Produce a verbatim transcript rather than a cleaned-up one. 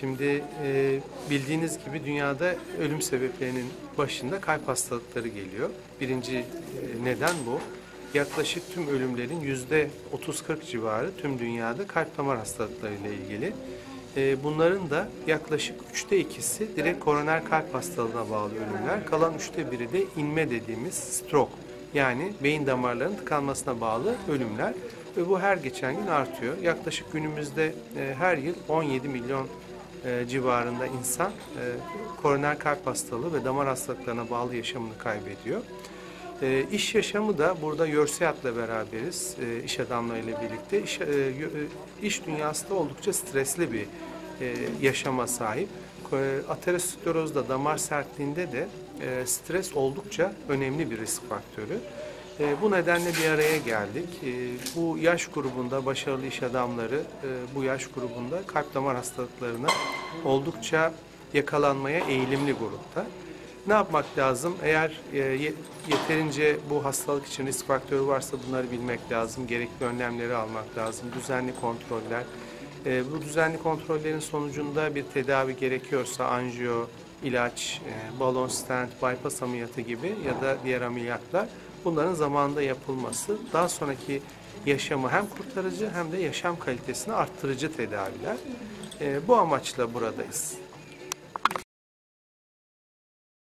Şimdi e, bildiğiniz gibi dünyada ölüm sebeplerinin başında kalp hastalıkları geliyor. Birinci e, neden bu. Yaklaşık tüm ölümlerin yüzde otuz kırk civarı tüm dünyada kalp damar hastalıklarıyla ilgili. E, bunların da yaklaşık üçte ikisi direkt koroner kalp hastalığına bağlı ölümler. Kalan üçte biri de inme dediğimiz stroke. Yani beyin damarlarının tıkanmasına bağlı ölümler. Ve bu her geçen gün artıyor. Yaklaşık günümüzde e, her yıl on yedi milyon e, civarında insan e, koroner kalp hastalığı ve damar hastalıklarına bağlı yaşamını kaybediyor. E, iş yaşamı da burada Yörseat'la beraberiz, e, iş adamlarıyla birlikte. İş, e, iş dünyası da oldukça stresli bir e, yaşama sahip. E, aterosklerozda, damar sertliğinde de e, stres oldukça önemli bir risk faktörü. Bu nedenle bir araya geldik. Bu yaş grubunda başarılı iş adamları, bu yaş grubunda kalp damar hastalıklarına oldukça yakalanmaya eğilimli grupta. Ne yapmak lazım? Eğer yeterince bu hastalık için risk faktörü varsa bunları bilmek lazım, gerekli önlemleri almak lazım, düzenli kontroller. Bu düzenli kontrollerin sonucunda bir tedavi gerekiyorsa anjiyo, ilaç, balon stent, bypass ameliyatı gibi ya da diğer ameliyatlar, bunların zamanında yapılması daha sonraki yaşamı hem kurtarıcı hem de yaşam kalitesini arttırıcı tedaviler. Bu amaçla buradayız.